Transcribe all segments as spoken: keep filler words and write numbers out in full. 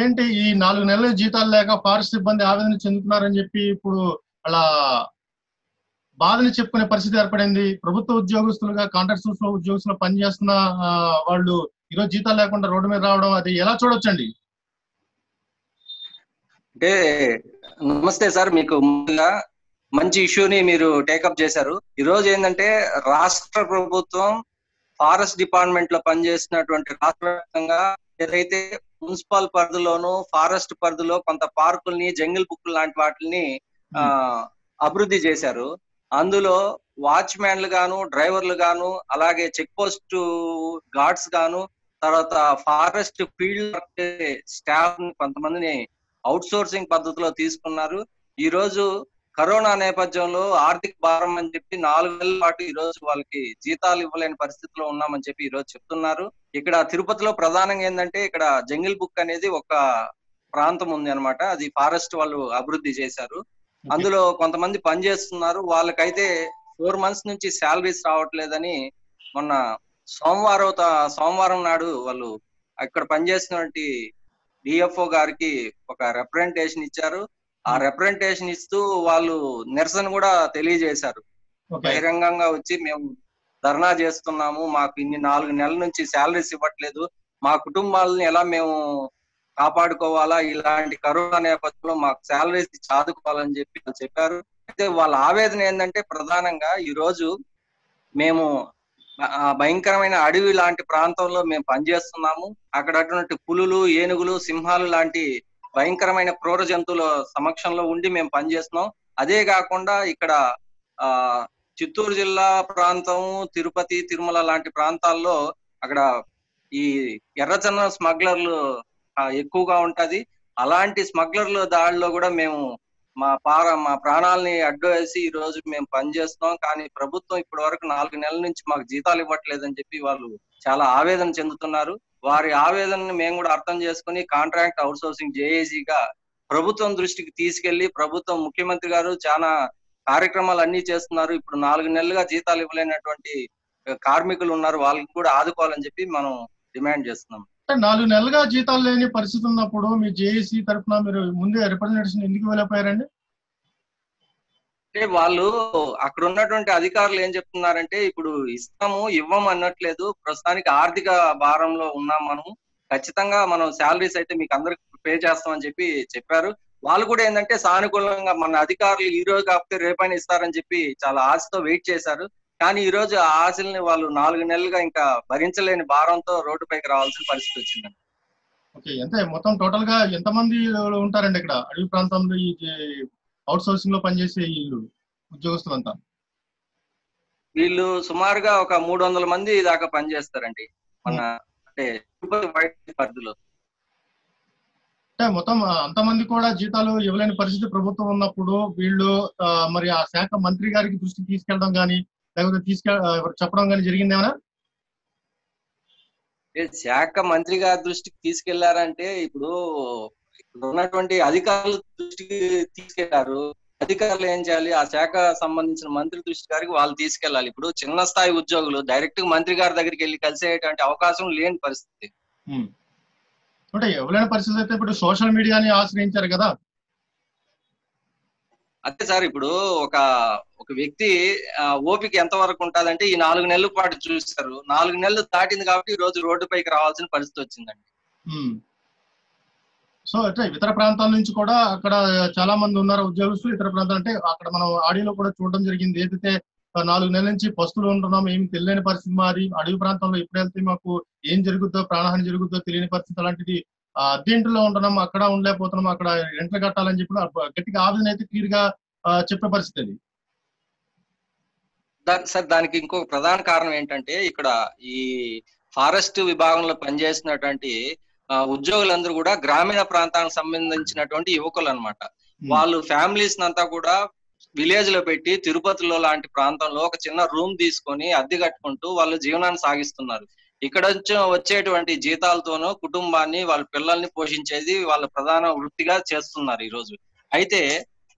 ఏంటి ఈ నాలుగు నెలల జీతాలు లేక ఫారెస్ట్ సిబ్బంది ఆవేదన చెందుతున్నారని చెప్పి ఇప్పుడు అలా బాధని చెప్పుకునే పరిస్థితి ఏర్పడింది. ప్రభుత్వ ఉద్యోగస్తులుగా కాంట్రాక్టర్స్ లో ఉద్యోగస్తుల పని చేస్తున్న వాళ్ళు ఈ రోజు జీతాలు లేకుండా రోడ్డు మీద రావడం అది ఎలా చూడొచ్చండి? అంటే నమస్తే సార్, మీకు ముందుగా మంచి ఇష్యూని మీరు టేకప్ చేశారు. ఈ రోజు ఏంటంటే రాష్ట్ర ప్రభుత్వం ఫారెస్ట్ డిపార్ట్మెంట్ లో పనిచేస్తున్నటువంటి రాష్ట్ర వ్యాప్తంగా ఏదైతే మున్సిపల్ పరిధిలోను ఫారెస్ట్ పరిధిలో కొంత పార్కుల్ని జంగిల్ బుక్ లాంటి వాటిని ఆ అభివృద్ధి చేశారు. అందులో వాచ్మెన్లు గాను, డ్రైవర్లు గాను, అలాగే చెక్ పోస్ట్ గార్డ్స్ గాను, తర్వాత ఫారెస్ట్ ఫీల్డ్ స్టాఫ్ కొంతమందిని అవుట్ సోర్సింగ్ పద్ధతిలో తీసుకున్నారు. ఈ రోజు కరోనా నేపథ్యంలో ఆర్థిక భారం అని చెప్పి నాలుగు నెలల పాటు ఈ రోజు వాళ్ళకి జీతాలు ఇవ్వలేని పరిస్థితిలో ఉన్నామని చెప్పి ఈ రోజు చెప్తున్నారు. ఇక్కడ తిరుపతిలో ప్రధానంగా ఏంటంటే ఇక్కడ జంగిల్ బుక్ అనేది ఒక ప్రాంతం ఉంది అనమాట. అది ఫారెస్ట్ వాళ్ళు అభివృద్ధి చేశారు. అందులో కొంతమంది పనిచేస్తున్నారు. వాళ్ళకైతే ఫోర్ మంత్స్ నుంచి శాలరీస్ రావట్లేదని మొన్న సోమవారం సోమవారం నాడు వాళ్ళు ఇక్కడ పనిచేస్తున్నటువంటి డిఎఫ్ఓ గారికి ఒక రిప్రజెంటేషన్ ఇచ్చారు. ఆ రిప్రజెంటేషన్ ఇస్తూ వాళ్ళు నిరసన కూడా తెలియజేశారు. బహిరంగంగా వచ్చి మేము ధర్నా చేస్తున్నాము, మాకు ఇన్ని నాలుగు నెలల నుంచి శాలరీస్ ఇవ్వట్లేదు, మా కుటుంబాలను ఎలా మేము కాపాడుకోవాలా, ఇలాంటి కరోనా నేపథ్యంలో మాకు శాలరీస్ ఇచ్చి ఆదుకోవాలని చెప్పి వాళ్ళు చెప్పారు. అయితే వాళ్ళ ఆవేదన ఏంటంటే ప్రధానంగా ఈ రోజు మేము భయంకరమైన అడవి లాంటి ప్రాంతంలో మేము పనిచేస్తున్నాము. అక్కడ అటువంటి పులులు, ఏనుగులు, సింహాలు లాంటి భయంకరమైన క్రూర జంతువుల సమక్షంలో ఉండి మేము పనిచేస్తున్నాం. అదే కాకుండా ఇక్కడ ఆ చిత్తూరు జిల్లా ప్రాంతం, తిరుపతి, తిరుమల లాంటి ప్రాంతాల్లో అక్కడ ఈ ఎర్రచందనం స్మగ్లర్లు ఎక్కువగా ఉంటది. అలాంటి స్మగ్లర్ల దాడిలో కూడా మేము మా పార మా ప్రాణాలని అడ్డు వేసి ఈ రోజు మేము పనిచేస్తున్నాం. కానీ ప్రభుత్వం ఇప్పటి వరకు నాలుగు నెలల నుంచి మాకు జీతాలు ఇవ్వట్లేదని చెప్పి వాళ్ళు చాలా ఆవేదన చెందుతున్నారు. వారి ఆవేదనని మేము కూడా అర్థం చేసుకుని కాంట్రాక్ట్ అవుట్ సోర్సింగ్ జేఏసీగా ప్రభుత్వం దృష్టికి తీసుకెళ్లి, ప్రభుత్వం ముఖ్యమంత్రి గారు చాలా కార్యక్రమాలు అన్ని చేస్తున్నారు, ఇప్పుడు నాలుగు నెలలుగా జీతాలు ఇవ్వలేనటువంటి కార్మికులు ఉన్నారు, వాళ్ళకి కూడా ఆదుకోవాలని చెప్పి మనం డిమాండ్ చేస్తున్నాం. నాలుగు నెలలుగా జీతాలు లేని పరిస్థితి ఉన్నప్పుడు మీ జేఏసీ తరఫున మీరు ముందే రిప్రజెంటేషన్ ఎందుకు వెళ్ళిపోయారండి? అంటే వాళ్ళు అక్కడ ఉన్నటువంటి అధికారులు ఏం చెప్తున్నారంటే ఇప్పుడు ఇస్తాము, ఇవ్వము అనట్లేదు, ప్రస్తుతానికి ఆర్థిక భారంలో ఉన్నాం మనం, ఖచ్చితంగా మనం శాలరీస్ అయితే మీకు అందరికి పే చేస్తామని చెప్పి చెప్పారు. వాళ్ళు కూడా ఏంటంటే సానుకూలంగా మన అధికారులు ఈ రోజు కాకపోతే రేపైనా ఇస్తారని చెప్పి చాలా ఆశతో వెయిట్ చేశారు. కానీ ఈ రోజు ఆ ఆశల్ని వాళ్ళు నాలుగు నెలలుగా ఇంకా భరించలేని భారంతో రోడ్డు పైకి రావాల్సిన పరిస్థితి వచ్చిందండి. ఓకే, అంటే మొత్తం టోటల్ గా ఎంతమంది ఉంటారండి ఇక్కడ అడవి ప్రాంతంలో ఈ అవుట్ సోర్సింగ్ లో పనిచేసే వీళ్ళు ఉద్యోగస్తులంతా? వీళ్ళు సుమారుగా ఒక మూడు వందల మంది దాకా పనిచేస్తారండి మన అంటే పరిధిలో. అంటే మొత్తం అంతమంది కూడా జీతాలు ఇవ్వలేని పరిస్థితి ప్రభుత్వం ఉన్నప్పుడు వీళ్ళు మరి ఆ శాఖ మంత్రి గారికి దృష్టికి తీసుకెళ్ళడం కానీ లేకపోతే తీసుకె చెప్పడం కానీ జరిగిందేమన్నా? శాఖ మంత్రి గారి దృష్టికి తీసుకెళ్లారంటే ఇప్పుడు ఉన్నటువంటి అధికారుల దృష్టికి తీసుకెళ్లారు. అధికారులు ఏం చేయాలి, ఆ శాఖ సంబంధించిన మంత్రి దృష్టి గారికి వాళ్ళు తీసుకెళ్లాలి. ఇప్పుడు చిన్న స్థాయి ఉద్యోగులు డైరెక్ట్ గా మంత్రి గారి దగ్గరికి వెళ్ళి కలిసేటువంటి అవకాశం లేని పరిస్థితి. అంటే ఎవరైనా పరిస్థితి అయితే ఇప్పుడు సోషల్ మీడియాని ఆశ్రయించారు కదా. అదే సార్, ఇప్పుడు ఒక ఒక వ్యక్తి ఓపిక ఎంత వరకు ఉంటుందంటే ఈ నాలుగు నెలల పాటు చూస్తారు. నాలుగు నెలలు దాటింది కాబట్టి ఈ రోజు రోడ్డు పైకి రావాల్సిన పరిస్థితి వచ్చిందండి. సో అంటే ఇతర ప్రాంతాల నుంచి కూడా అక్కడ చాలా మంది ఉన్నారు ఉద్యోగస్తులు. ఇతర ప్రాంతాలు అంటే అక్కడ మనం ఆడియోలో కూడా చూడడం జరిగింది. ఏదైతే నాలుగు నెలల నుంచి పస్తులు ఉంటున్నాం, ఏమి తెలియని పరిస్థితి, మాది అడవి ప్రాంతంలో ఎప్పుడు వెళ్తే మాకు ఏం జరుగుద్దో, ప్రాణహాని జరుగుద్దో తెలియని పరిస్థితి, అలాంటిది అద్దె ఇంట్లో ఉంటున్నాం, అక్కడ ఉండలేకపోతున్నాం, అక్కడ రెంట్లు కట్టాలని చెప్పి గట్టిగా ఆవేదన అయితే క్లియర్ గా చెప్పే పరిస్థితి అది సార్. దానికి ఇంకో ప్రధాన కారణం ఏంటంటే ఇక్కడ ఈ ఫారెస్ట్ విభాగంలో పనిచేస్తున్నటువంటి ఉద్యోగులందరూ కూడా గ్రామీణ ప్రాంతానికి సంబంధించినటువంటి యువకులు అనమాట. వాళ్ళు ఫ్యామిలీస్ అంతా కూడా విలేజ్ లో పెట్టి తిరుపతిలో లాంటి ప్రాంతంలో ఒక చిన్న రూమ్ తీసుకొని అద్దె కట్టుకుంటూ వాళ్ళు జీవనాన్ని సాగిస్తున్నారు. ఇక్కడ వచ్చేటువంటి జీతాలతోనూ కుటుంబాన్ని, వాళ్ళ పిల్లల్ని పోషించేది వాళ్ళ ప్రధాన వృత్తిగా చేస్తున్నారు ఈ రోజు. అయితే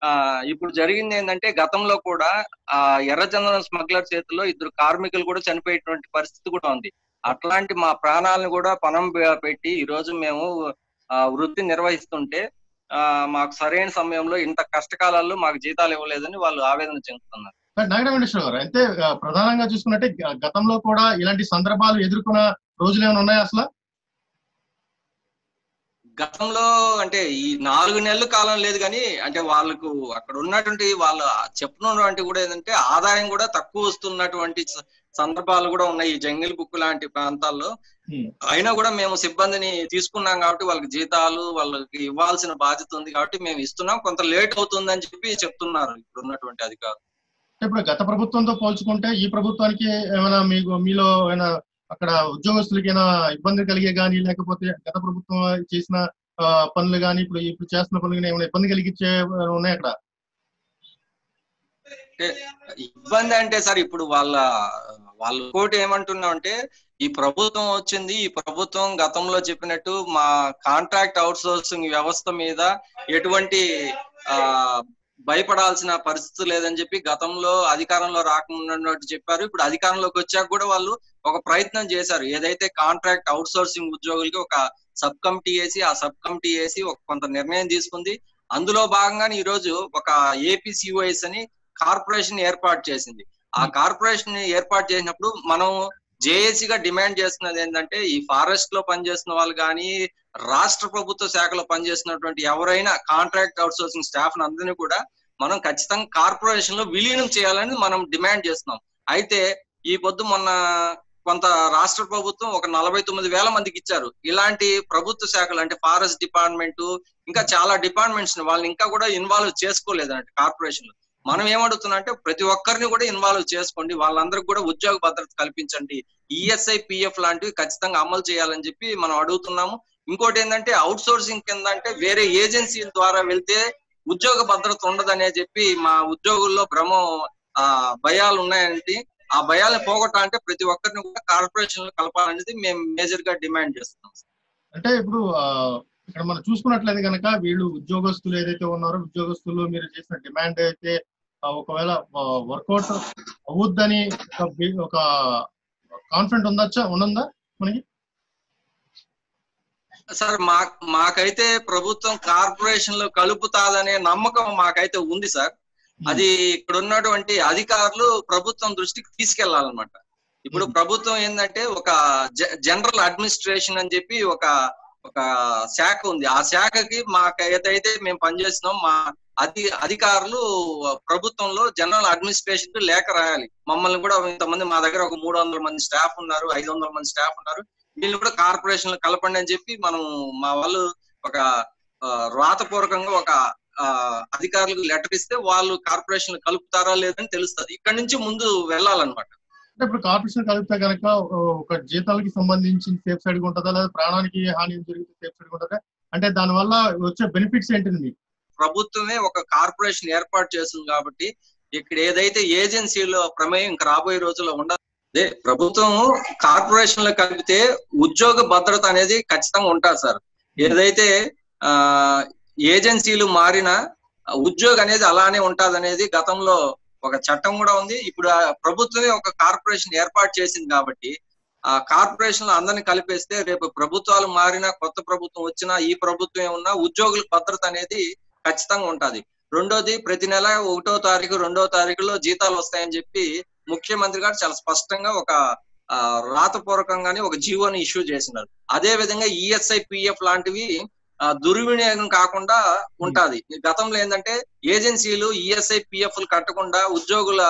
ఆ ఇప్పుడు జరిగింది ఏంటంటే గతంలో కూడా ఆ ఎర్రచందనం స్మగ్లర్ చేతిలో ఇద్దరు కార్మికులు కూడా చనిపోయేటువంటి పరిస్థితి కూడా ఉంది. అట్లాంటి మా ప్రాణాలను కూడా పణం పెట్టి ఈ రోజు మేము వృత్తి నిర్వహిస్తుంటే మాకు సరైన సమయంలో ఇంత కష్టకాలాల్లో మాకు జీతాలు ఇవ్వలేదని వాళ్ళు ఆవేదన చెందుతున్నారు. నాగరామేశ్వర గారు అయితే ప్రధానంగా చూసుకున్నట్టే గతంలో కూడా ఇలాంటి సందర్భాలు ఎదుర్కొన్న రోజులు ఏమైనా ఉన్నాయా? అసలు గతంలో అంటే ఈ నాలుగు నెలల కాలం లేదు కానీ అంటే వాళ్ళకు అక్కడ ఉన్నటువంటి వాళ్ళు చెప్పుకున్నటువంటి కూడా ఏంటంటే ఆదాయం కూడా తక్కువ వస్తున్నటువంటి సందర్భాలు కూడా ఉన్నాయి ఈ జంగిల్ బుక్ లాంటి ప్రాంతాల్లో. అయినా కూడా మేము సిబ్బందిని తీసుకున్నాం కాబట్టి వాళ్ళకి జీతాలు వాళ్ళకి ఇవ్వాల్సిన బాధ్యత ఉంది కాబట్టి మేము ఇస్తున్నాం, కొంత లేట్ అవుతుంది అని చెప్పి చెప్తున్నారు ఇప్పుడు ఉన్నటువంటి అధికారులు. ఇప్పుడు గత ప్రభుత్వంతో పోల్చుకుంటే ఈ ప్రభుత్వానికి ఏమైనా మీకు మీలో ఏమైనా అక్కడ ఉద్యోగస్తులకైనా ఇబ్బంది కలిగే కానీ లేకపోతే గత ప్రభుత్వం చేసిన పనులు కానీ ఇప్పుడు ఇప్పుడు చేస్తున్న పనులు కానీ ఏమైనా ఇబ్బంది కలిగించే ఉన్నాయి అక్కడ? ఇబ్బంది అంటే సార్ ఇప్పుడు వాళ్ళ వాళ్ళ కోటి ఏమంటున్నాం అంటే ఈ ప్రభుత్వం వచ్చింది, ఈ ప్రభుత్వం గతంలో చెప్పినట్టు మా కాంట్రాక్ట్ అవుట్ సోర్సింగ్ వ్యవస్థ మీద ఎటువంటి ఆ భయపడాల్సిన పరిస్థితి లేదని చెప్పి గతంలో అధికారంలో రాకుండా చెప్పారు. ఇప్పుడు అధికారంలోకి వచ్చాక కూడా వాళ్ళు ఒక ప్రయత్నం చేశారు, ఏదైతే కాంట్రాక్ట్ అవుట్ సోర్సింగ్ ఉద్యోగులకి ఒక సబ్ కమిటీ వేసి ఆ సబ్ కమిటీ వేసి ఒక కొంత నిర్ణయం తీసుకుంది. అందులో భాగంగానే ఈ రోజు ఒక ఏపీసీఓఎస్ అని కార్పొరేషన్ ఏర్పాటు చేసింది. ఆ కార్పొరేషన్ ఏర్పాటు చేసినప్పుడు మనం జేఏసీగా డిమాండ్ చేస్తున్నది ఏంటంటే ఈ ఫారెస్ట్ లో పనిచేస్తున్న వాళ్ళు కానీ రాష్ట్ర ప్రభుత్వ శాఖలో పనిచేస్తున్నటువంటి ఎవరైనా కాంట్రాక్ట్ అవుట్ సోర్సింగ్ స్టాఫ్ అందరినీ కూడా మనం ఖచ్చితంగా కార్పొరేషన్ లో విలీనం చేయాలని మనం డిమాండ్ చేస్తున్నాం. అయితే ఈ పొద్దు మొన్న కొంత రాష్ట్ర ప్రభుత్వం ఒక నలభై తొమ్మిది వేల మందికి ఇచ్చారు. ఇలాంటి ప్రభుత్వ శాఖలు అంటే ఫారెస్ట్ డిపార్ట్మెంట్ ఇంకా చాలా డిపార్ట్మెంట్స్ వాళ్ళని ఇంకా కూడా ఇన్వాల్వ్ చేసుకోలేదు అంటే కార్పొరేషన్ లో. మనం ఏమడుగుతున్నాం అంటే ప్రతి ఒక్కరిని కూడా ఇన్వాల్వ్ చేసుకోండి, వాళ్ళందరికి కూడా ఉద్యోగ భద్రత కల్పించండి, ఈఎస్ఐ పిఎఫ్ లాంటివి ఖచ్చితంగా అమలు చేయాలని చెప్పి మనం అడుగుతున్నాము. ఇంకోటి ఏంటంటే అవుట్ సోర్సింగ్ కింద అంటే వేరే ఏజెన్సీల ద్వారా వెళ్తే ఉద్యోగ భద్రత ఉండదనే చెప్పి మా ఉద్యోగుల్లో భ్రమ ఆ భయాలు ఉన్నాయండి. ఆ భయాలను పోగొట్టాలంటే ప్రతి ఒక్కరిని కూడా కార్పొరేషన్ లో కలపాలనేది మేము మేజర్ గా డిమాండ్ చేస్తున్నాం. అంటే ఇప్పుడు ఇక్కడ మనం చూసుకున్నట్లయితే కనుక వీళ్ళు ఉద్యోగస్తులు ఏదైతే ఉన్నారో ఉద్యోగస్తులు మీరు చేసిన డిమాండ్ అయితే ఒకవేళ వర్కౌట్ అవుద్దని ఒక కాన్ఫిడెంట్ ఉందచ్చా ఉందా మనకి? సార్ మా మాకైతే ప్రభుత్వం కార్పొరేషన్ లో కలుపుతాదనే నమ్మకం మాకైతే ఉంది సార్. అది ఇక్కడ ఉన్నటువంటి అధికారులు ప్రభుత్వం దృష్టికి తీసుకెళ్లాలన్నమాట. ఇప్పుడు ప్రభుత్వం ఏంటంటే ఒక జనరల్ అడ్మినిస్ట్రేషన్ అని చెప్పి ఒక ఒక శాఖ ఉంది. ఆ శాఖకి మాకు ఏదైతే మేము పనిచేస్తున్నాం మా అధి అధికారులు ప్రభుత్వంలో జనరల్ అడ్మినిస్ట్రేషన్ లేఖ రాయాలి. మమ్మల్ని కూడా ఇంతమంది మా దగ్గర ఒక మూడు వందల మంది స్టాఫ్ ఉన్నారు, ఐదు వందల మంది స్టాఫ్ ఉన్నారు, వీళ్ళు కూడా కార్పొరేషన్ లో కలపండి అని చెప్పి మనం మా వాళ్ళు ఒక రాతపూర్వకంగా ఒక అధికారులకు లెటర్ ఇస్తే వాళ్ళు కార్పొరేషన్ లో కలుపుతారా లేదని తెలుస్తుంది. ఇక్కడ నుంచి ముందు వెళ్ళాలన్నమాట. అంటే ఇప్పుడు కార్పొరేషన్ కలిపితే కనుక ఒక జీతాలకి సంబంధించి సేఫ్ సైడ్ ఉంటుందా లేదా ప్రాణానికి హాని జరిగితే సేఫ్ సైడ్ ఉంటుందా? అంటే దానివల్ల వచ్చే బెనిఫిట్స్ ఏంటి? ప్రభుత్వమే ఒక కార్పొరేషన్ ఏర్పాటు చేస్తుంది కాబట్టి ఇక్కడ ఏదైతే ఏజెన్సీలో ప్రమేయం రాబోయే రోజుల్లో ఉండదు. అదే ప్రభుత్వం కార్పొరేషన్ లో కలిపితే ఉద్యోగ భద్రత అనేది ఖచ్చితంగా ఉంటారు సార్. ఏదైతే ఆ ఏజెన్సీలు మారినా ఉద్యోగం అనేది అలానే ఉంటాది అనేది గతంలో ఒక చట్టం కూడా ఉంది. ఇప్పుడు ప్రభుత్వమే ఒక కార్పొరేషన్ ఏర్పాటు చేసింది కాబట్టి ఆ కార్పొరేషన్ లో అందరిని కలిపేస్తే రేపు ప్రభుత్వాలు మారినా కొత్త ప్రభుత్వం వచ్చినా ఈ ప్రభుత్వం ఉన్నా ఉద్యోగుల భద్రత అనేది ఖచ్చితంగా ఉంటది. రెండోది ప్రతి నెల ఒకటో తారీఖు రెండో తారీఖులో జీతాలు వస్తాయని చెప్పి ముఖ్యమంత్రి గారు చాలా స్పష్టంగా ఒక రాతపూర్వకంగానే ఒక జీవోని ఇష్యూ చేసినారు. అదే విధంగా ఈఎస్ఐ పిఎఫ్ లాంటివి దుర్వినియోగం కాకుండా ఉంటది. గతంలో ఏంటంటే ఏజెన్సీలు ఈఎస్ఐ పిఎఫ్ కట్టకుండా ఉద్యోగుల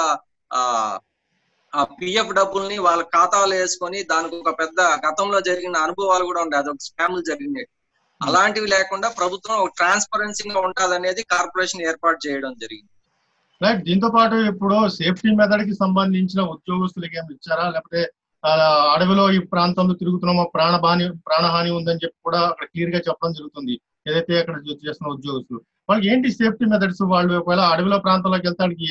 ఆ పిఎఫ్ డబ్బుల్ని వాళ్ళ ఖాతాలో వేసుకొని దానికి ఒక పెద్ద గతంలో జరిగిన అనుభవాలు కూడా ఉండే అదొక స్కామ్లు జరిగినాయి. అలాంటివి లేకుండా ప్రభుత్వం ట్రాన్స్పరెన్సీగా ఉంటది అనేది కార్పొరేషన్ ఏర్పాటు చేయడం జరిగింది. రైట్. దీంతో పాటు ఇప్పుడు సేఫ్టీ మెథడ్ కి సంబంధించిన ఉద్యోగస్తులకి ఏమి ఇచ్చారా లేకపోతే అడవిలో ఈ ప్రాంతంలో తిరుగుతున్నామో ప్రాణ హాని ప్రాణహాని ఉందని చెప్పి కూడా అక్కడ క్లియర్ గా చెప్పడం జరుగుతుంది. ఏదైతే అక్కడ చేస్తున్న ఉద్యోగస్తులు వాళ్ళకి ఏంటి సేఫ్టీ మెథడ్స్? వాళ్ళు ఒకవేళ అడవిలో ప్రాంతంలోకి వెళ్తానికి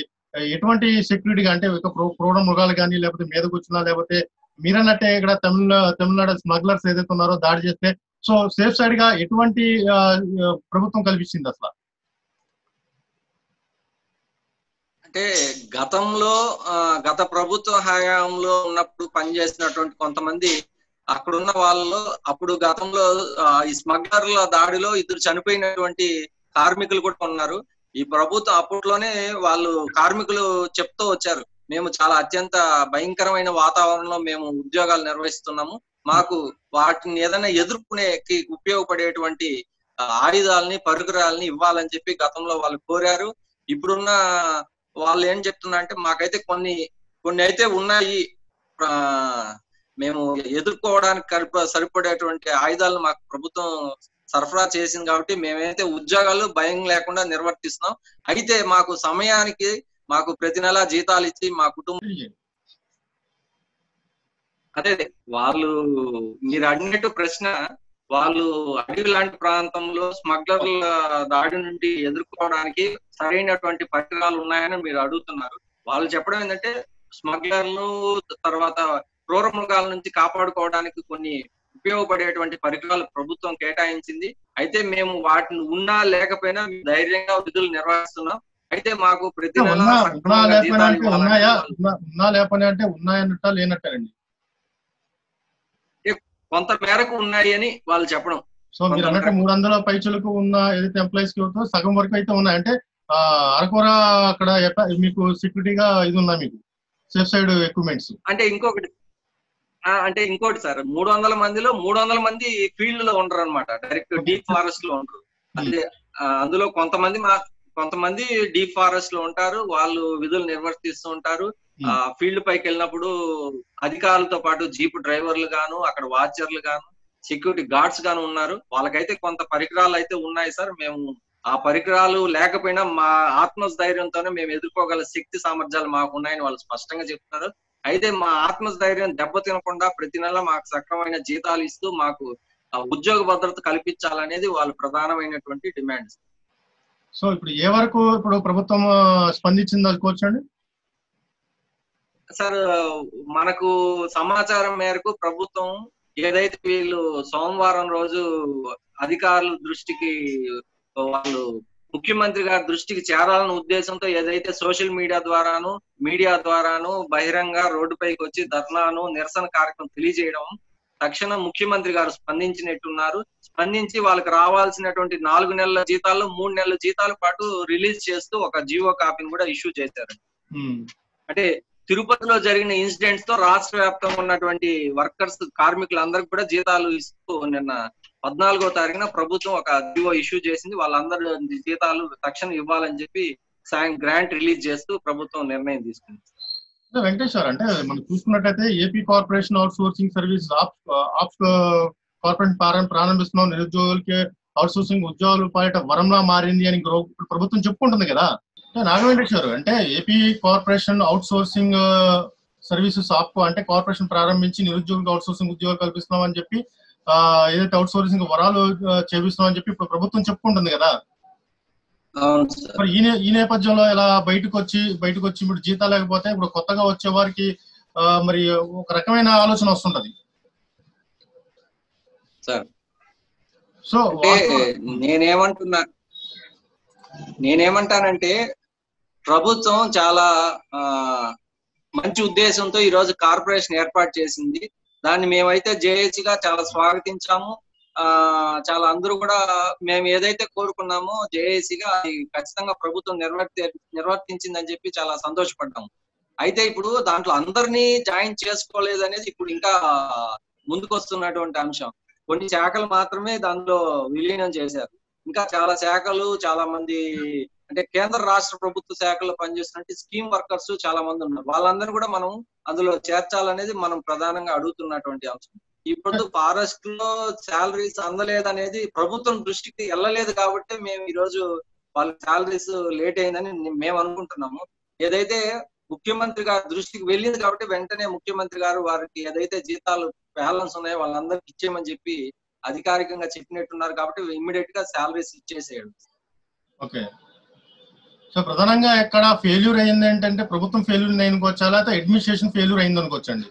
ఎటువంటి సెక్యూరిటీగా అంటే ఒక క్రూర మృగాలు కానీ లేకపోతే మీదకు వచ్చినా లేకపోతే మీరన్నట్టే ఇక్కడ తమిళ తమిళనాడు స్మగ్లర్స్ ఏదైతే ఉన్నారో దాడి చేస్తే సో సేఫ్ సైడ్ గా ఎటువంటి ప్రభుత్వం కల్పించింది అసలు? అంటే గతంలో గత ప్రభుత్వ హయాంలో ఉన్నప్పుడు పనిచేసినటువంటి కొంతమంది అక్కడున్న వాళ్ళు అప్పుడు గతంలో ఈ స్మగ్లర్ల దాడిలో ఇద్దరు చనిపోయినటువంటి కార్మికులు కూడా ఉన్నారు ఈ ప్రభుత్వం అప్పట్లోనే వాళ్ళు కార్మికులు చెప్తూ వచ్చారు మేము చాలా అత్యంత భయంకరమైన వాతావరణంలో మేము ఉద్యోగాలు నిర్వహిస్తున్నాము మాకు వాటిని ఏదైనా ఎదుర్కొనేకి ఉపయోగపడేటువంటి ఆయుధాలను పరికరాలను ఇవ్వాలని చెప్పి గతంలో వాళ్ళు కోరారు ఇప్పుడున్న వాళ్ళు ఏం చెప్తున్నారంటే మాకైతే కొన్ని కొన్ని అయితే ఉన్నాయి మేము ఎదుర్కోవడానికి సరిపడేటువంటి ఆయుధాలను మాకు ప్రభుత్వం సరఫరా చేసింది కాబట్టి మేమైతే ఉద్యోగాలు భయం లేకుండా నిర్వర్తిస్తున్నాం అయితే మాకు సమయానికి మాకు ప్రతి నెల జీతాలు ఇచ్చి మా కుటుంబం అదే వాళ్ళు మీరు అడిగినట్టు ప్రశ్న వాళ్ళు అడవి లాంటి ప్రాంతంలో స్మగ్లర్ల దాడి నుండి ఎదుర్కోవడానికి సరైనటువంటి పరికరాలు ఉన్నాయని మీరు అడుగుతున్నారు వాళ్ళు చెప్పడం ఏంటంటే స్మగ్లర్లు తర్వాత క్రూర మృగాల నుంచి కాపాడుకోవడానికి కొన్ని ఉపయోగపడేటువంటి పరికరాలు ప్రభుత్వం కేటాయించింది అయితే మేము వాటిని ఉన్నా లేకపోయినా ధైర్యంగా విధులు నిర్వహిస్తున్నాం అయితే మాకు ప్రతి నెల ఉన్నా లేకపోయినా అంటే ఉన్నాయన్నట్ట లేనట్టండి కొంత మేరకు ఉన్నాయి అని వాళ్ళు చెప్పడం సో మీరు అన్నట్టు మూడు వందల పైచులకు ఉన్న ఏదైతే ఎంప్లాయీస్ కి అవుతుందో సగం వరకు అయితే ఉన్నాయంటే అరకొర అక్కడ మీకు సెక్యూరిటీగా ఇది ఉందా మీకు సేఫ్ సైడ్ ఎక్విప్మెంట్స్ అంటే ఇంకొకటి అంటే ఇంకోటి సార్ మూడు వందల మందిలో మూడు వందల మంది ఫీల్డ్ లో ఉండరు అనమాట డైరెక్ట్ డీప్ ఫారెస్ట్ లో ఉండరు అంటే అందులో కొంతమంది మా కొంతమంది డీప్ ఫారెస్ట్ లో ఉంటారు వాళ్ళు విధులు నిర్వర్తిస్తూ ఉంటారు ఆ ఫీల్డ్ పైకి వెళ్ళినప్పుడు అధికారులతో పాటు జీప్ డ్రైవర్లు గాను అక్కడ వాచర్లు గాను సెక్యూరిటీ గార్డ్స్ గాను ఉన్నారు వాళ్ళకైతే కొంత పరికరాలు అయితే ఉన్నాయి సార్ మేము ఆ పరికరాలు లేకపోయినా మా ఆత్మస్థైర్యంతోనే మేము ఎదుర్కోగల శక్తి సామర్థ్యాలు మాకు ఉన్నాయని వాళ్ళు స్పష్టంగా చెప్తున్నారు అయితే మా ఆత్మస్థైర్యం దెబ్బ తినకుండా ప్రతి నెల మాకు సక్రమైన జీతాలు ఇస్తూ మాకు ఉద్యోగ భద్రత కల్పించాలనేది వాళ్ళ ప్రధానమైనటువంటి డిమాండ్ సో ఇప్పుడు ఏ వరకు ఇప్పుడు ప్రభుత్వం స్పందించింది అనుకోవచ్చండి సార్ మనకు సమాచారం మేరకు ప్రభుత్వం ఏదైతే వీళ్ళు సోమవారం రోజు అధికారుల దృష్టికి వాళ్ళు ముఖ్యమంత్రి గారి దృష్టికి చేరాలన్న ఉద్దేశంతో ఏదైతే సోషల్ మీడియా ద్వారాను మీడియా ద్వారాను బహిరంగ రోడ్డుపైకి వచ్చి ధర్నాను నిరసన కార్యక్రమం తెలియజేయడం తక్షణం ముఖ్యమంత్రి గారు స్పందించినట్టున్నారు స్పందించి వాళ్ళకి రావాల్సినటువంటి నాలుగు నెలల జీతాల్లో మూడు నెలల జీతాల పాటు రిలీజ్ చేస్తూ ఒక జీవో కాపీని కూడా ఇష్యూ చేశారు అంటే తిరుపతిలో జరిగిన ఇన్సిడెంట్స్ తో రాష్ట్ర వ్యాప్తంగా ఉన్నటువంటి వర్కర్స్ కార్మికులందరికీ కూడా జీతాలు ఇస్తూ నిన్న పద్నాలుగో తారీఖున ప్రభుత్వం ఒక జీవో ఇష్యూ చేసింది వాళ్ళందరూ జీతాలు తక్షణం ఇవ్వాలని చెప్పి సాయం గ్రాంట్ రిలీజ్ చేస్తూ ప్రభుత్వం నిర్ణయం తీసుకుంది వెంకటేశ్వర్ అంటే మనం చూసుకున్నట్టయితే AP corporation outsourcing service of corporation ప్రారంభిస్తున్నాం నిరుద్యోగులకి అవుట్ సోర్సింగ్ ఉద్యోగాలు పాలిట వరంలా మారింది అని ప్రభుత్వం చెప్పుకుంటుంది కదా నాగవెంకటేశ్వర్ అంటే AP corporation outsourcing services of అంటే కార్పొరేషన్ ప్రారంభించి నిరుద్యోగులకు అవుట్ సోర్సింగ్ ఉద్యోగాలు కల్పిస్తున్నాం అని చెప్పి ఆ ఏదైతే అవుట్ సోర్సింగ్ వరాలు చేపిస్తున్నాం అని చెప్పి ఇప్పుడు ప్రభుత్వం చెప్పుకుంటుంది కదా ఈ ఈ నేపథ్యంలో ఇలా బయటకు వచ్చి బయటకు వచ్చి ఇప్పుడు జీతాలు లేకపోతే ఇప్పుడు కొత్తగా వచ్చే వారికి మరి ఒక రకమైన ఆలోచన వస్తుంటది సో నేనేమంటున్నా నేనేమంటానంటే ప్రభుత్వం చాలా ఆ మంచి ఉద్దేశంతో ఈ రోజు కార్పొరేషన్ ఏర్పాటు చేసింది దాన్ని మేమైతే జేఏసీ గా చాలా స్వాగతించాము ఆ చాలా అందరూ కూడా మేము ఏదైతే కోరుకున్నామో జేఏసీగా అది ఖచ్చితంగా ప్రభుత్వం నిర్వర్తి నిర్వర్తించిందని చెప్పి చాలా సంతోషపడ్డాము అయితే ఇప్పుడు దాంట్లో అందరినీ జాయిన్ చేసుకోలేదు అనేది ఇప్పుడు ఇంకా ముందుకొస్తున్నటువంటి అంశం కొన్ని శాఖలు మాత్రమే దానిలో విలీనం చేశారు ఇంకా చాలా శాఖలు చాలా మంది అంటే కేంద్ర రాష్ట్ర ప్రభుత్వ శాఖల్లో పనిచేస్తున్న స్కీమ్ వర్కర్స్ చాలా మంది ఉన్నారు వాళ్ళందరూ కూడా మనం అందులో చేర్చాలనేది మనం ప్రధానంగా అడుగుతున్నటువంటి అంశం ఇప్పుడు ఫారెస్ట్ లో శాలరీస్ అందలేదనేది ప్రభుత్వం దృష్టికి వెళ్ళలేదు కాబట్టి మేము ఈ రోజు వాళ్ళ శాలరీస్ లేట్ అయిందని మేము అనుకుంటున్నాము ఏదైతే ముఖ్యమంత్రి గారి దృష్టికి వెళ్ళింది కాబట్టి వెంటనే ముఖ్యమంత్రి గారు వారికి ఏదైతే జీతాలు బ్యాలెన్స్ ఉన్నాయో వాళ్ళందరికీ ఇచ్చేయమని చెప్పి అధికారికంగా చెప్పినట్టున్నారు కాబట్టి ఇమ్మీడియట్ గా సాలరీస్ ఇచ్చేసేయడం ఓకే సో ప్రధానంగా ఇక్కడ ఫెయిల్యూర్ అయింది ఏంటంటే ప్రభుత్వం ఫెయిల్యూర్ అయినకొచ్చా లేకపోతే అడ్మినిస్ట్రేషన్ ఫెయిల్యూర్ అయింది అనుకోవచ్చండి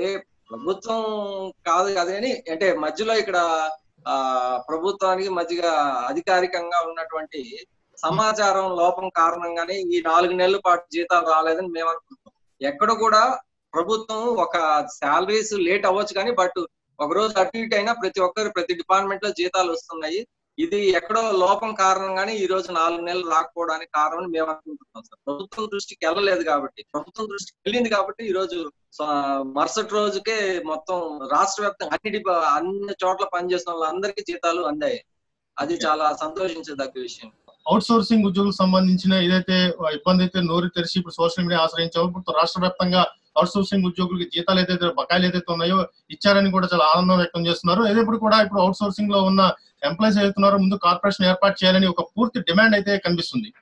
ఏ ప్రభుత్వం కాదు అదేని అంటే మధ్యలో ఇక్కడ ఆ ప్రభుత్వానికి మధ్యగా అధికారికంగా ఉన్నటువంటి సమాచారం లోపం కారణంగానే ఈ నాలుగు నెలల పాటు జీతాలు రాలేదని మేము అనుకుంటున్నాం ఎక్కడ కూడా ప్రభుత్వం సాలరీస్ లేట్ అవ్వచ్చు కానీ బట్ ఒక రోజు అటు ఇటు అయినా ప్రతి ఒక్కరు ప్రతి డిపార్ట్మెంట్ లో జీతాలు వస్తున్నాయి. ఇది ఎక్కడో లోపం కారణంగానే ఈ రోజు నాలుగు నెలలు రాకపోవడానికి కారణం మేము అనుకుంటున్నాం సార్. ప్రభుత్వం దృష్టికి వెళ్ళలేదు కాబట్టి, ప్రభుత్వం దృష్టికి వెళ్ళింది కాబట్టి ఈ రోజు మరుసటి రోజుకే మొత్తం రాష్ట్ర వ్యాప్తంగా అన్ని అన్ని చోట్ల పనిచేసిన వాళ్ళందరికీ జీతాలు అందాయి. అది చాలా సంతోషించదగ్గ విషయం. అవుట్ సోర్సింగ్ ఉద్యోగులకు సంబంధించిన ఏదైతే ఇబ్బంది అయితే నోరు తెరిచి ఇప్పుడు సోషల్ మీడియా ఆశ్రయించాము. రాష్ట్ర వ్యాప్తంగా అవుట్ సోర్సింగ్ ఉద్యోగులకి జీతాలు ఏదైతే బకాయిలు ఏదైతే ఉన్నాయో ఇచ్చారని కూడా చాలా ఆనందం వ్యక్తం చేస్తున్నారు. ఏదైతే కూడా ఇప్పుడు అవుట్ సోర్సింగ్ లో ఉన్న ఎంప్లాయీస్ ఏదైతున్నారో ముందు కార్పొరేషన్ ఏర్పాటు చేయాలని ఒక పూర్తి డిమాండ్ అయితే కనిపిస్తుంది.